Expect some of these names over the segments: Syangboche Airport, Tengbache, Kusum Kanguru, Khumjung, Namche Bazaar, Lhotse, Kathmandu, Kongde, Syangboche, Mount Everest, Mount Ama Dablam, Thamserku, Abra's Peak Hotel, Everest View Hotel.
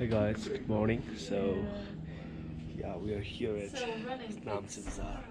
Hi guys, good morning. So yeah, we are here at Namche Bazaar.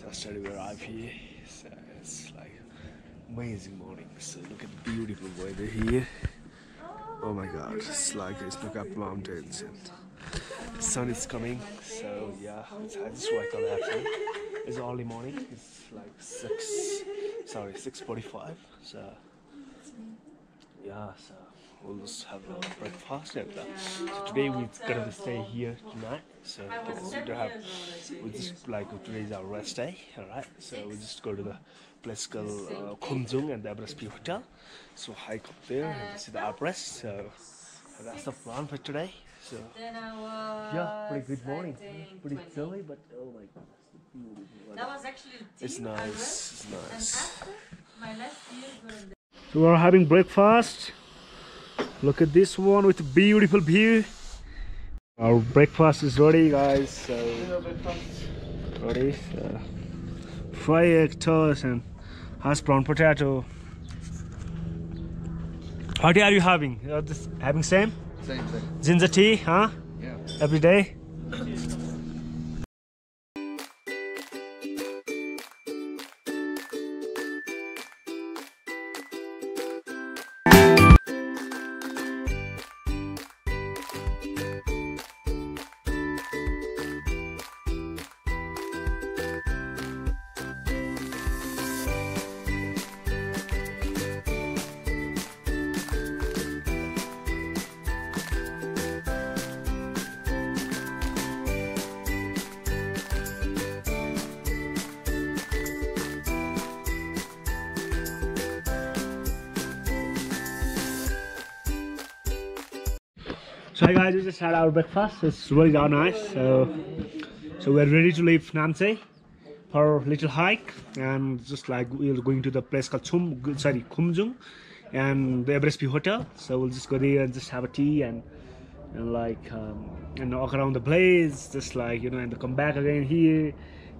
Just started, we arrived here. So it's like amazing morning. So look at the beautiful weather here. Oh my god, it's like it's look up mountains and the sun is coming. So yeah, it's right on that. It's early morning, it's like 6:45. So yeah, so we'll just have a breakfast and that. So today we're gonna stay here tonight. So we'll just like today's our rest day, alright? So we'll just go to the place called Khumjung and the Abra's Peak Hotel. So hike up there and see the Abra's. So that's the plan for today. So yeah, pretty good morning. Pretty chilly, but oh my god, beautiful weather. That was actually it's nice. It's nice. So we're having breakfast. Look at this one with a beautiful view. Our breakfast is ready, guys. So ready. Fried egg toast and hash brown potato. What are you having? Are this having same? Same. Ginger tea, huh? Yeah. Every day. So hi guys, we just had our breakfast. It's really nice. So we're ready to leave Namche for a little hike, and just like we're going to the place called Khumjung and the Everest View Hotel. So we'll just go there and just have a tea and walk around the place, just like, you know, and come back again here.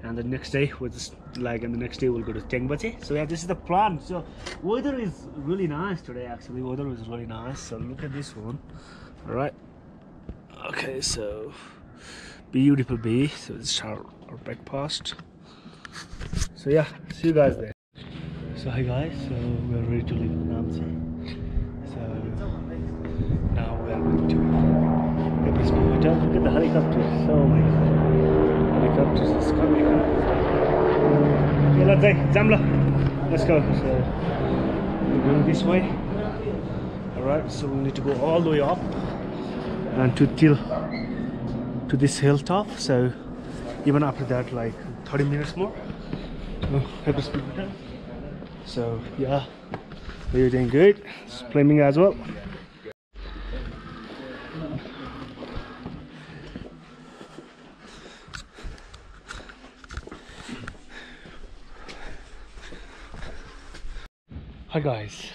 And the next day we'll just like, and the next day we'll go to Tengbache. So yeah, this is the plan. So weather is really nice today. Actually, weather is really nice. So look at this one. All right. Okay, so beautiful bee. So this is our breakfast. So yeah, see you guys there. So hi guys, so we're ready to leave Namche. So now we're going to Everest View Hotel. Look at the helicopters. So my god, helicopters is coming. Let's go. So we're going this way. All right, so we need to go all the way up and to this hilltop. So even after that, like 30 minutes more. So yeah, we're doing good. It's climbing as well. Hi guys.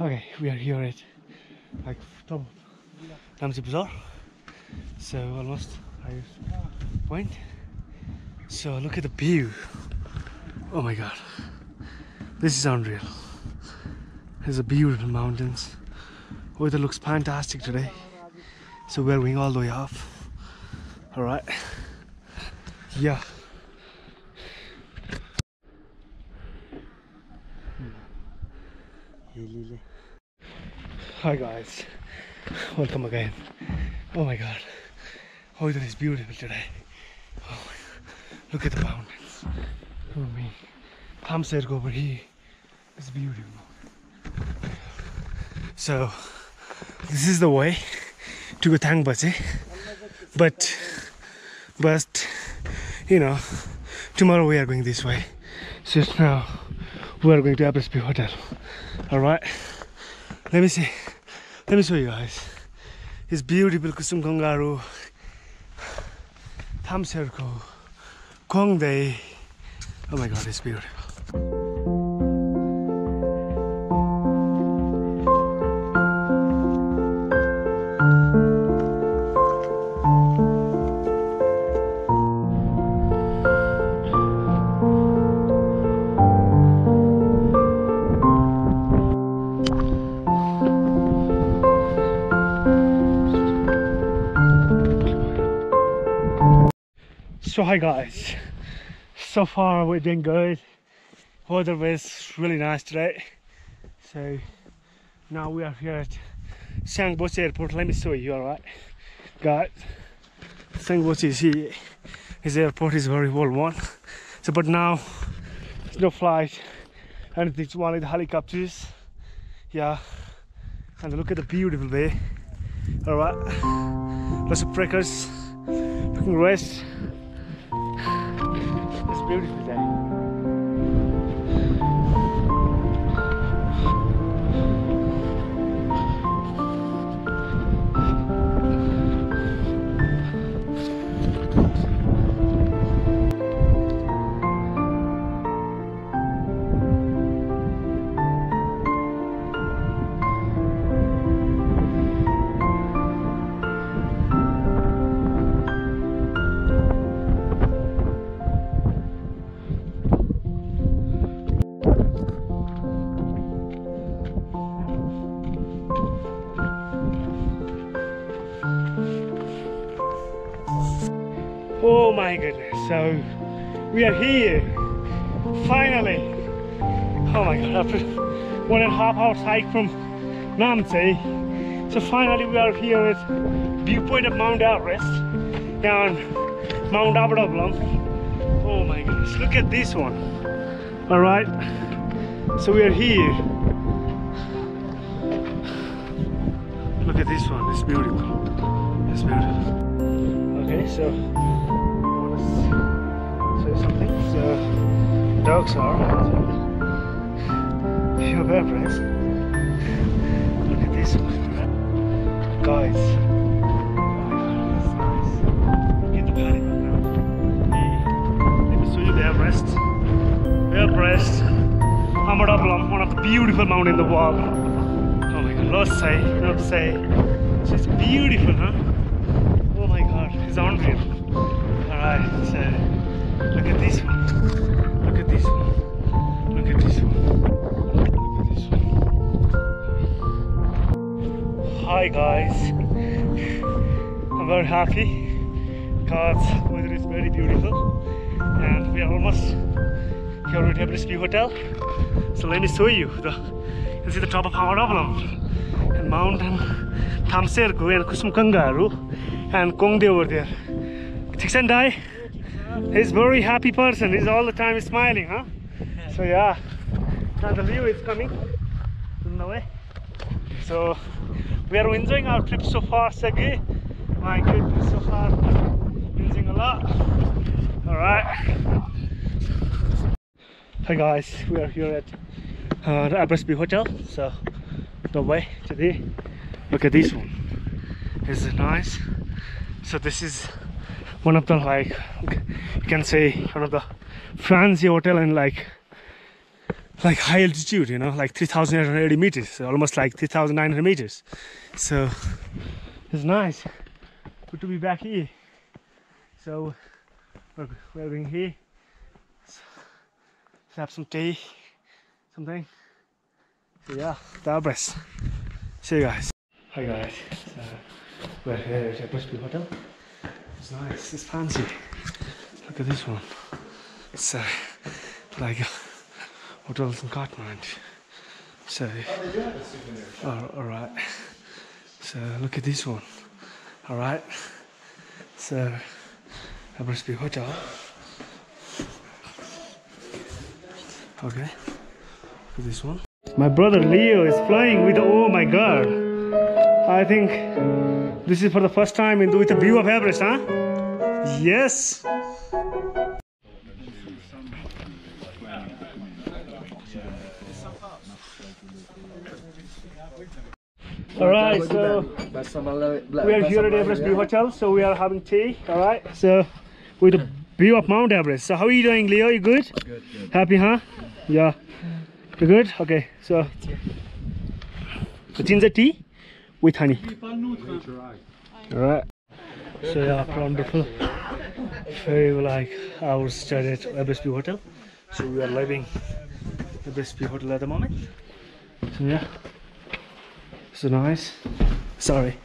Okay, we are here at like top Namche Bazaar. So almost high point. So look at the view. Oh my god, this is unreal. There's a beautiful mountains. Weather looks fantastic today. So we're going all the way up. All right. Yeah. Hi guys, welcome again. Oh my god, weather is beautiful today. Oh my god. Look at the mountains. I mean, Thamserku over here is beautiful. So this is the way to go Tengbache, but you know, tomorrow we are going this way. So now we are going to Abra's Peak Hotel. All right, let me show you guys. It's beautiful Kusum Kanguru, Thamserku, Kongde. Oh my god, it's beautiful. So hi guys, so far we're doing good. Weather was really nice today. So now we are here at Syangboche Airport. Let me show you, alright guys. Syangboche is here. His airport is very old one. So but now there's no flight and it's only the helicopters. Yeah, and look at the beautiful bay. Alright, lots of trekkers looking rest. It's a beautiful day. Oh my goodness, so we are here, finally. Oh my god, after 1.5 hours hike from Namche, so finally we are here at viewpoint of Mount Everest, down Mount Ama Dablam. Oh my goodness, look at this one. Alright, so we are here. Look at this one, it's beautiful, it's beautiful. Okay, so something. So dogs are your Everest. Look at this one, guys. Oh my god, that's nice. Look at the paddock now. Let me show you the Everest. Everest Ama Dablam, one of the beautiful mountains in the world. Oh my god, Lhotse, Namche. So it's beautiful, huh? Oh my god, it's unreal. Alright, so look at this one, look at this one, look at this one, look at this one. Hi guys, I'm very happy because weather is very beautiful and we are almost here at Everest View Hotel. So let me show you, you can see the top of Ama Dablam and Mount Thamserku and Kusum Kanguru and Kongde over there. Chiksan he's a very happy person, he's all the time smiling, huh? Yeah. So yeah, now the view is coming in the way. So we are enjoying our trip so far, so good. My goodness, so far enjoying a lot. Alright. Hi guys, we are here at the Abra's Peak Hotel. So the way today. Look at this one. This is nice. So this is one of the, like, you can say one of the fancy hotel and like high altitude, you know, like 3,880 meters, almost like 3,900 meters. So it's nice. Good to be back here. So we're going here. So, let's have some tea, something. So yeah, the Everest. See you guys. Hi guys. So we're here at Everest View Hotel. It's nice, it's fancy. Look at this one. It's like a hotel in Kathmandu. So, alright. So, look at this one. Alright. So, Abra's Peak Hotel. Okay. Look at this one. My brother Leo is flying with, oh my god. I think this is for the first time in with a view of Everest, huh? Yes! Alright, so we are here at Everest View Hotel, so we are having tea, alright? So, with a view of Mount Everest. So, how are you doing, Leo? You good? Good, good. Happy, huh? Yeah. You good? Okay, so ginger tea? With honey. Alright. So yeah, wonderful. Very like our stay at Everest View Hotel. So we are living the Everest View Hotel at the moment. So yeah. So nice. Sorry.